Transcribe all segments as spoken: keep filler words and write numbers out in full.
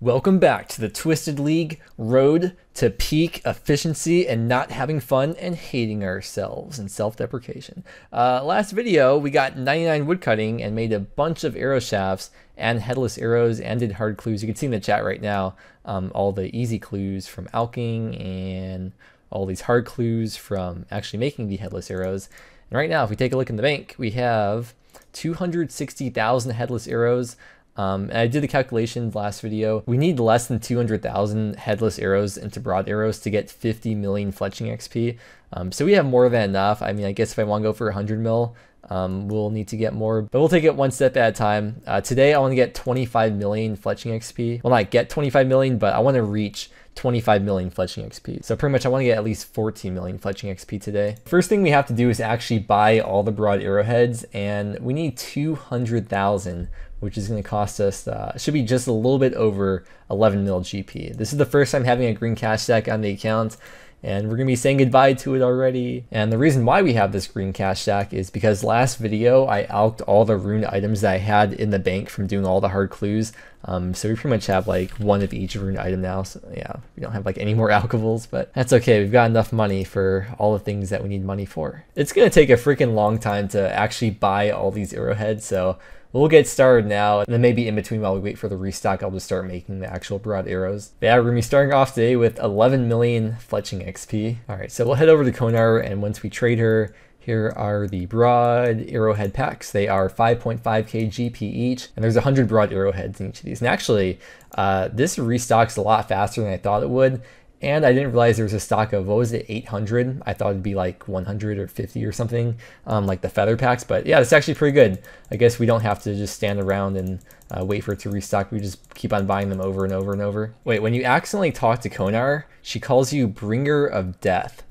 Welcome back to the Twisted League road to peak efficiency and not having fun and hating ourselves and self-deprecation. Uh, last video, we got ninety-nine woodcutting and made a bunch of arrow shafts and headless arrows and did hard clues. You can see in the chat right now um, all the easy clues from alking and all these hard clues from actually making the headless arrows. And right now, if we take a look in the bank, we have two hundred sixty thousand headless arrows. Um, and I did the calculations last video. We need less than two hundred thousand headless arrows into broad arrows to get fifty million fletching X P. Um, so we have more than enough. I mean, I guess if I want to go for one hundred mil, um, we'll need to get more, but we'll take it one step at a time. Uh, today, I want to get twenty-five million fletching X P. Well, not get twenty-five million, but I want to reach twenty-five million fletching X P. So pretty much I want to get at least fourteen million fletching X P today. First thing we have to do is actually buy all the broad arrowheads, and we need two hundred thousand, which is going to cost us, uh, should be just a little bit over eleven mil G P. This is the first time having a green cash stack on the account, and we're going to be saying goodbye to it already. And the reason why we have this green cash stack is because last video, I alked all the rune items that I had in the bank from doing all the hard clues. Um, so we pretty much have like one of each rune item now. So yeah, we don't have like any more alkables, but that's okay. We've got enough money for all the things that we need money for. It's going to take a freaking long time to actually buy all these arrowheads. So we'll get started now, and then maybe in between while we wait for the restock, I'll just start making the actual broad arrows. But yeah, we're going to be starting off today with eleven million fletching X P. All right, so we'll head over to Konar, and once we trade her, here are the broad arrowhead packs. They are five point five K G P each, and there's one hundred broad arrowheads in each of these. And actually, uh, this restocks a lot faster than I thought it would, and I didn't realize there was a stock of, what was it, eight hundred? I thought it'd be like one hundred or fifty or something, um, like the feather packs, but yeah, it's actually pretty good. I guess we don't have to just stand around and uh, wait for it to restock. We just keep on buying them over and over and over. Wait, when you accidentally talk to Konar, she calls you Bringer of Death.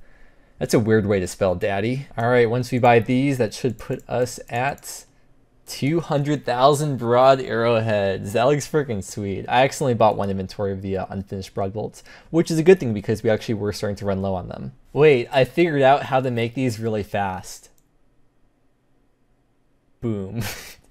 That's a weird way to spell daddy. All right, once we buy these, that should put us at two hundred thousand broad arrowheads. That looks freaking sweet. I accidentally bought one inventory of the uh, unfinished broad bolts, which is a good thing because we actually were starting to run low on them. Wait, I figured out how to make these really fast. Boom.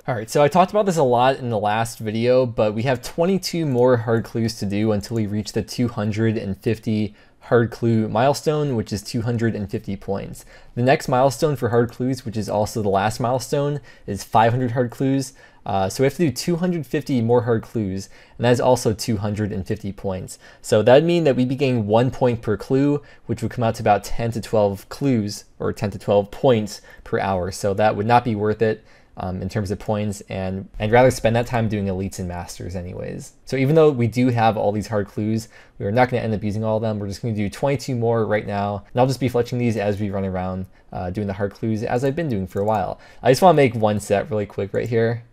All right, so I talked about this a lot in the last video, but we have twenty-two more hard clues to do until we reach the two hundred fifty hard clue milestone, which is two hundred fifty points. The next milestone for hard clues, which is also the last milestone, is five hundred hard clues. Uh, so we have to do two hundred fifty more hard clues, and that is also two hundred fifty points. So that'd mean that we'd be getting one point per clue, which would come out to about ten to twelve clues, or ten to twelve points per hour. So that would not be worth it. Um, in terms of points, and I'd rather spend that time doing elites and masters anyways. So even though we do have all these hard clues, we're not going to end up using all of them. We're just going to do twenty-two more right now, and I'll just be fletching these as we run around uh, doing the hard clues as I've been doing for a while. I just want to make one set really quick right here.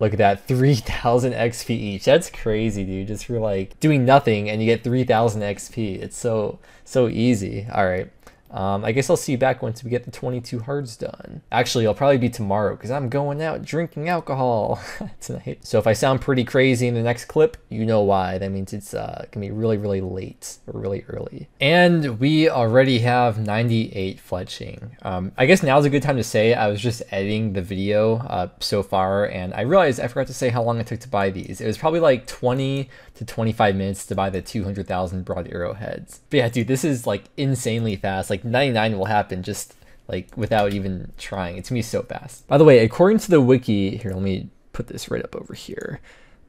Look at that, three thousand X P each. That's crazy, dude. Just for like doing nothing and you get three thousand X P. It's so, so easy. All right. Um, I guess I'll see you back once we get the twenty-two hards done. Actually, it'll probably be tomorrow because I'm going out drinking alcohol tonight. So if I sound pretty crazy in the next clip, you know why. That means it's uh, gonna be really, really late or really early. And we already have ninety-eight fletching. Um, I guess now's a good time to say I was just editing the video uh, so far, and I realized I forgot to say how long it took to buy these. It was probably like twenty to twenty-five minutes to buy the two hundred thousand broad arrowheads. But yeah, dude, this is like insanely fast. Like, Like ninety-nine will happen just like without even trying. It's gonna be so fast. By the way, according to the wiki, here, let me put this right up over here.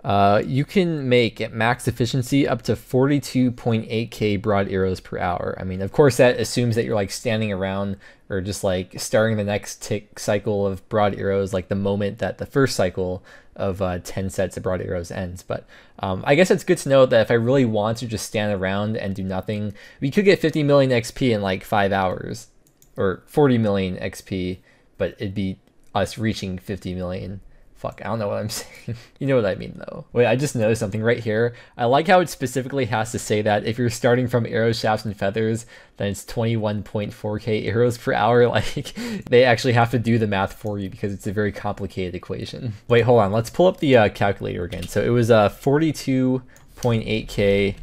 Uh, you can make at max efficiency up to forty-two point eight K broad arrows per hour. I mean, of course that assumes that you're like standing around or just like starting the next tick cycle of broad arrows, like the moment that the first cycle of uh, ten sets of broad arrows ends. But um, I guess it's good to know that if I really want to just stand around and do nothing, we could get fifty million X P in like five hours or forty million X P, but it'd be us reaching fifty million. Fuck, I don't know what I'm saying. You know what I mean though. Wait, I just noticed something right here. I like how it specifically has to say that if you're starting from arrow shafts and feathers, then it's twenty-one point four K arrows per hour. Like, they actually have to do the math for you because it's a very complicated equation. Wait, hold on. Let's pull up the uh, calculator again. So it was uh, forty-two point eight K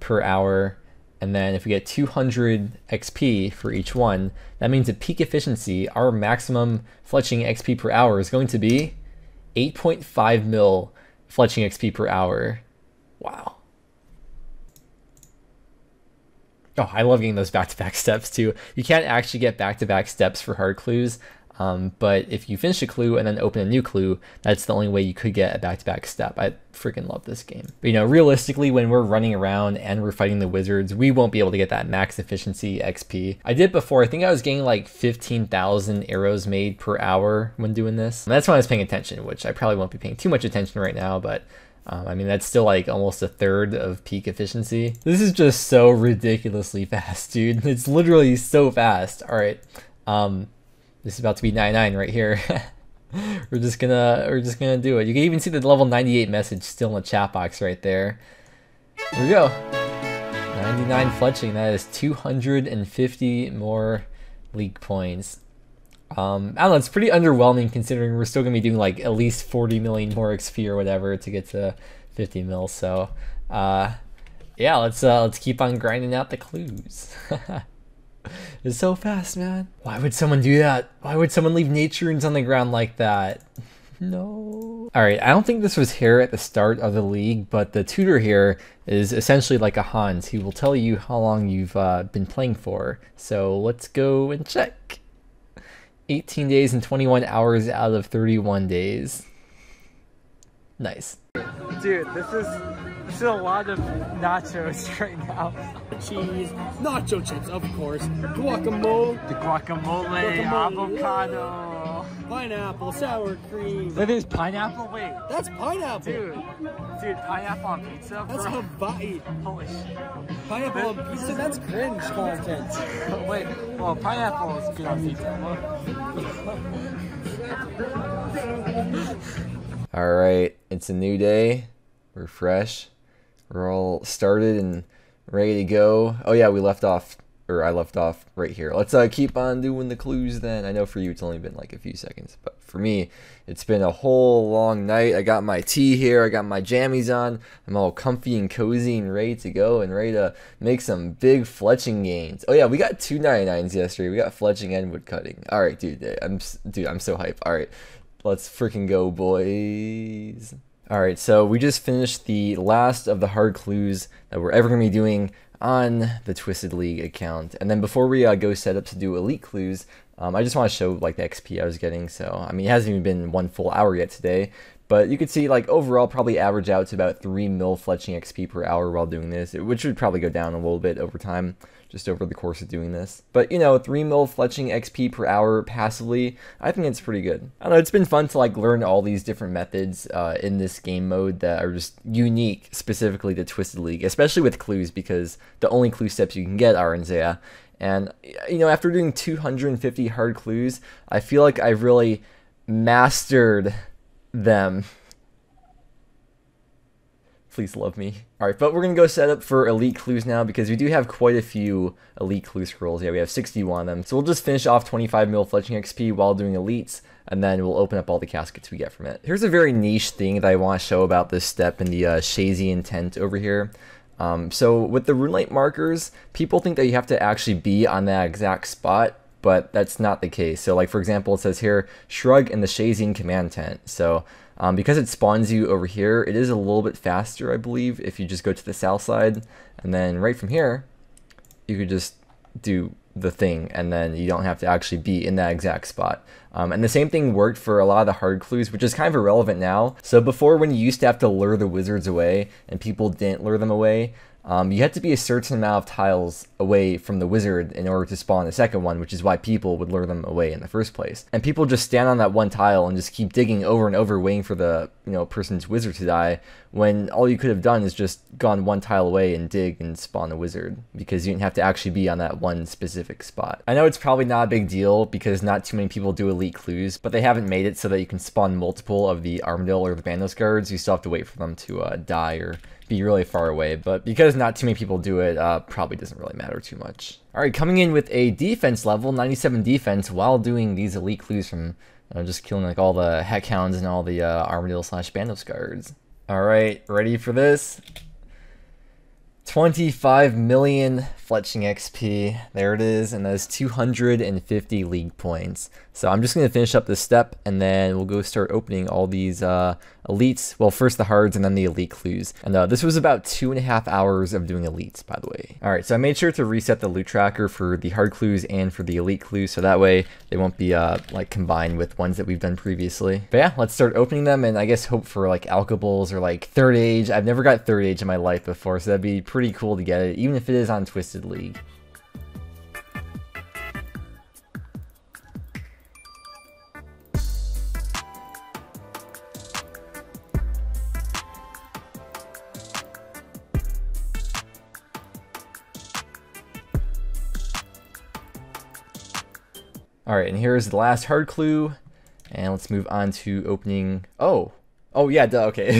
per hour. And then if we get two hundred X P for each one, that means at peak efficiency, our maximum fletching X P per hour is going to be eight point five mil fletching X P per hour. Wow. Oh, I love getting those back-to-back steps too. You can't actually get back-to-back steps for hard clues, um, but if you finish a clue and then open a new clue, that's the only way you could get a back-to-back step. I freaking love this game. But you know, realistically, when we're running around and we're fighting the wizards, we won't be able to get that max efficiency X P. I did before, I think I was getting like fifteen thousand arrows made per hour when doing this. And that's when I was paying attention, which I probably won't be paying too much attention right now, but Um, I mean, that's still like almost a third of peak efficiency. This is just so ridiculously fast, dude. It's literally so fast. All right, um, this is about to be ninety-nine right here. we're just gonna, we're just gonna do it. You can even see the level ninety-eight message still in the chat box right there. Here we go. ninety-nine fletching. That is two hundred fifty more league points. Um, I don't know, it's pretty underwhelming considering we're still going to be doing like at least forty million more X P or whatever to get to fifty mil, so uh, yeah, let's uh, let's keep on grinding out the clues. It's so fast, man. Why would someone do that? Why would someone leave nature runes on the ground like that? No. Alright, I don't think this was here at the start of the league, but the tutor here is essentially like a Hans. He will tell you how long you've uh, been playing for, so let's go and check. eighteen days and twenty-one hours out of thirty-one days. Nice. Dude, this is this is a lot of nachos right now. Cheese, nacho chips, of course. Guacamole. The guacamole, guacamole, avocado, pineapple, sour cream. That is pineapple? Wait. That's pineapple. Dude, dude, pineapple on pizza? That's bro. Hawaii. Holy shit. Pineapple on pizza? That's cringe content. Wait, well, pineapple is good on pizza. All right, it's a new day. We're fresh. We're all started and ready to go. Oh yeah, we left off, or I left off right here. Let's uh, keep on doing the clues then. I know for you it's only been like a few seconds, but for me, it's been a whole long night. I got my tea here, I got my jammies on. I'm all comfy and cozy and ready to go and ready to make some big fletching gains. Oh yeah, we got two ninety-nines yesterday. We got fletching and wood cutting. All right, dude, I'm, dude, I'm so hype. All right, let's freaking go, boys. All right, so we just finished the last of the hard clues that we're ever gonna be doing on the Twisted League account. And then before we uh, go set up to do elite clues, um, I just wanna show like the X P I was getting. So, I mean, it hasn't even been one full hour yet today, but you could see like overall probably average out to about three mil fletching X P per hour while doing this, which would probably go down a little bit over time, just over the course of doing this. But you know, three mil fletching X P per hour passively, I think it's pretty good. I don't know, it's been fun to like learn all these different methods uh, in this game mode that are just unique specifically to Twisted League, especially with clues, because the only clue steps you can get are in Zeah. And you know, after doing two hundred fifty hard clues, I feel like I've really mastered them. Please love me. All right, but we're gonna go set up for elite clues now because we do have quite a few elite clue scrolls. Yeah, we have sixty-one of them. So we'll just finish off twenty-five mil fletching X P while doing elites, and then we'll open up all the caskets we get from it. Here's a very niche thing that I want to show about this step in the uh, Shazian tent over here. Um, so with the Runelite markers, people think that you have to actually be on that exact spot, but that's not the case. So like, for example, it says here, shrug in the Shazian Command Tent. So um, because it spawns you over here, it is a little bit faster, I believe, if you just go to the south side. And then right from here, you could just do the thing, and then you don't have to actually be in that exact spot. Um, and the same thing worked for a lot of the hard clues, which is kind of irrelevant now. So before, when you used to have to lure the wizards away, and people didn't lure them away, Um, you had to be a certain amount of tiles away from the wizard in order to spawn the second one, which is why people would lure them away in the first place. And people just stand on that one tile and just keep digging over and over, waiting for the you know person's wizard to die, when all you could have done is just gone one tile away and dig and spawn the wizard, because you didn't have to actually be on that one specific spot. I know it's probably not a big deal because not too many people do elite clues, but they haven't made it so that you can spawn multiple of the Armadil or the Bandos guards. You still have to wait for them to uh, die or be really far away, but because not too many people do it, uh, probably doesn't really matter too much. Alright, coming in with a defense level, ninety-seven defense, while doing these elite clues from uh, just killing like all the Heckhounds and all the uh, Armadil slash Bandos guards. Alright, ready for this? twenty-five million fletching X P, there it is, and that's two hundred fifty league points. So I'm just going to finish up this step, and then we'll go start opening all these uh, elites. Well, first the hards, and then the elite clues. And uh, this was about two and a half hours of doing elites, by the way. All right, so I made sure to reset the loot tracker for the hard clues and for the elite clues, so that way they won't be uh, like combined with ones that we've done previously. But yeah, let's start opening them, and I guess hope for like alcables or like third age. I've never got third age in my life before, so that'd be pretty cool to get it, even if it is on Twisted League. Alright, and here's the last hard clue, and let's move on to opening... Oh! Oh yeah, duh, okay.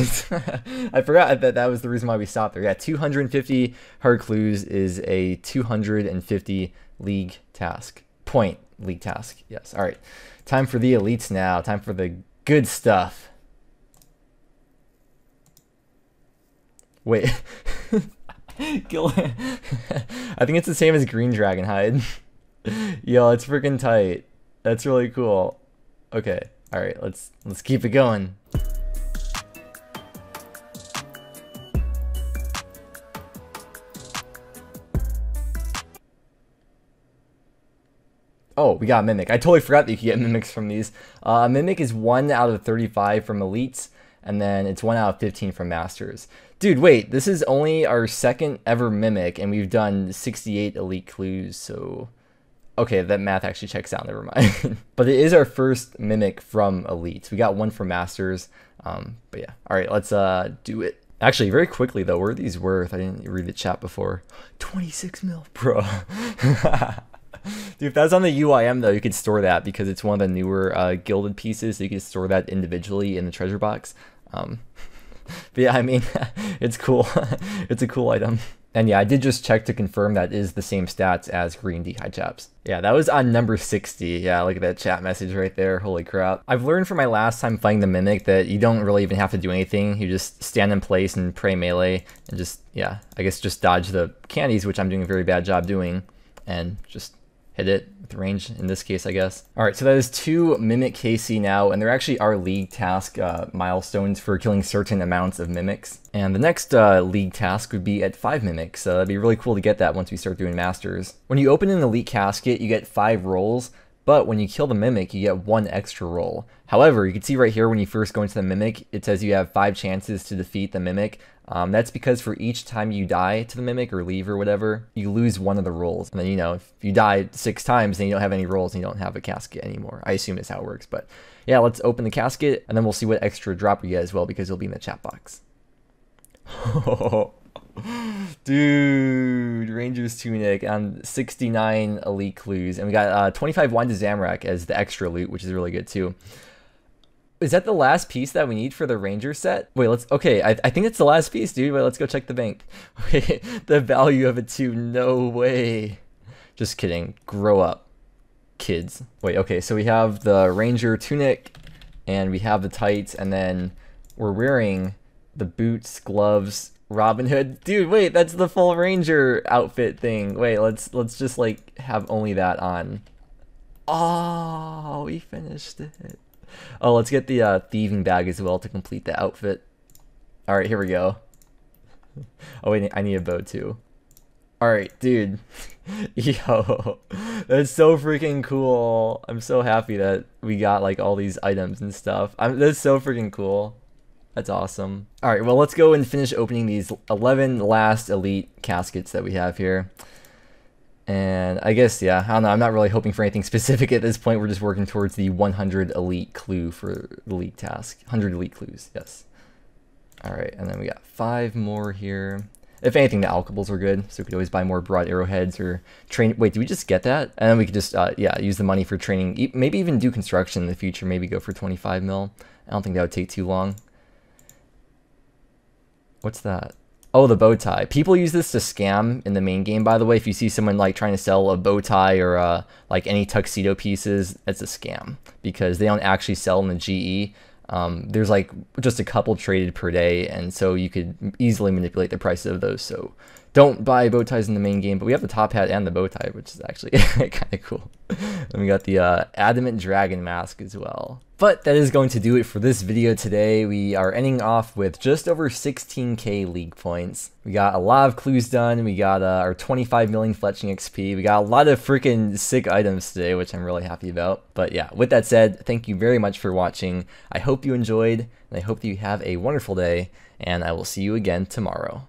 I forgot that that was the reason why we stopped there. Yeah, two hundred fifty hard clues is a two hundred fifty league task. Point league task, yes. Alright, time for the elites now. Time for the good stuff. Wait. Kill it. I think it's the same as Green Dragon Hide. Yo, it's freaking tight. That's really cool. Okay, all right, let's let's keep it going. Oh, we got Mimic. I totally forgot that you could get Mimics from these. Uh, Mimic is one out of thirty-five from Elites, and then it's one out of fifteen from Masters. Dude, wait, this is only our second ever Mimic, and we've done sixty-eight Elite Clues, so... Okay, that math actually checks out, never mind. But it is our first Mimic from Elites. We got one from Masters, um, but yeah. All right, let's uh, do it. Actually, very quickly though, what are these worth? I didn't read the chat before. twenty-six mil, bro. Dude, if that's on the U I M though, you could store that because it's one of the newer uh, gilded pieces, so you can store that individually in the treasure box. Um, but yeah, I mean, it's cool. It's a cool item. And yeah, I did just check to confirm that is the same stats as Green D High Chaps. Yeah, that was on number sixty. Yeah, look at that chat message right there. Holy crap. I've learned from my last time playing the Mimic that you don't really even have to do anything. You just stand in place and pray melee and just, yeah, I guess just dodge the candies, which I'm doing a very bad job doing, and just hit it with range in this case, I guess. All right, so that is two Mimic K C now, and they're actually our league task uh, milestones for killing certain amounts of Mimics. And the next uh, league task would be at five Mimics, so that'd be really cool to get that once we start doing Masters. When you open an Elite Casket, you get five rolls, but when you kill the Mimic, you get one extra roll. However, you can see right here when you first go into the Mimic, it says you have five chances to defeat the Mimic. Um, that's because for each time you die to the Mimic or leave or whatever, you lose one of the rolls. And then, you know, if you die six times, then you don't have any rolls and you don't have a casket anymore. I assume that's how it works, but yeah, let's open the casket and then we'll see what extra drop we get as well because it'll be in the chat box. Dude, Ranger's Tunic on sixty-nine Elite Clues. And we got uh, twenty-five Wand to Zamorak as the extra loot, which is really good too. Is that the last piece that we need for the Ranger set? Wait, let's, okay, I, I think it's the last piece, dude. Wait, let's go check the bank. Okay, the value of it too, no way. Just kidding, grow up, kids. Wait, okay, so we have the Ranger Tunic, and we have the tights, and then we're wearing the boots, gloves, Robin Hood. Dude, wait, that's the full Ranger outfit thing. Wait, let's let's just like have only that on. Oh, we finished it. Oh, let's get the uh, thieving bag as well to complete the outfit. All right, here we go. Oh wait, I need a bow too. All right, dude. Yo, that's so freaking cool. I'm so happy that we got like all these items and stuff. I'm, that's so freaking cool. That's awesome. All right, well, let's go and finish opening these eleven last elite caskets that we have here. And I guess, yeah, I don't know, I'm not really hoping for anything specific at this point. We're just working towards the one hundred elite clue for the league task. one hundred elite clues, yes. All right, and then we got five more here. If anything, the alcables are good, so we could always buy more broad arrowheads or train. Wait, did we just get that? And then we could just, uh, yeah, use the money for training. Maybe even do construction in the future. Maybe go for twenty-five mil. I don't think that would take too long. What's that? Oh, the bow tie. People use this to scam in the main game, by the way. If you see someone like trying to sell a bow tie or uh, like any tuxedo pieces, it's a scam because they don't actually sell in the G E. Um, there's like just a couple traded per day, and so you could easily manipulate the prices of those. So don't buy bow ties in the main game, but we have the top hat and the bow tie, which is actually kind of cool. And we got the uh, adamant dragon mask as well. But that is going to do it for this video today. We are ending off with just over sixteen K league points. We got a lot of clues done. We got uh, our twenty-five million fletching X P. We got a lot of freaking sick items today, which I'm really happy about. But yeah, with that said, thank you very much for watching. I hope you enjoyed, and I hope that you have a wonderful day, and I will see you again tomorrow.